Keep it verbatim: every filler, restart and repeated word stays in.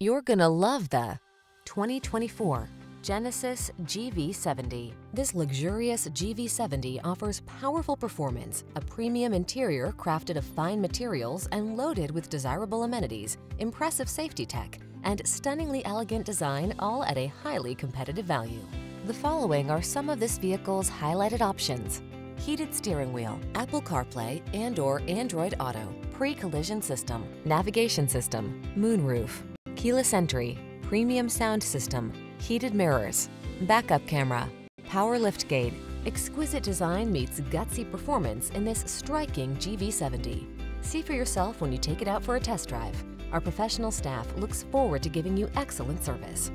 You're gonna love the twenty twenty-four Genesis G V seventy. This luxurious G V seventy offers powerful performance, a premium interior crafted of fine materials and loaded with desirable amenities, impressive safety tech, and stunningly elegant design, all at a highly competitive value. The following are some of this vehicle's highlighted options: heated steering wheel, Apple CarPlay and/or Android Auto, pre-collision system, navigation system, moonroof, keyless entry, premium sound system, heated mirrors, backup camera, power liftgate. Exquisite design meets gutsy performance in this striking G V seventy. See for yourself when you take it out for a test drive. Our professional staff looks forward to giving you excellent service.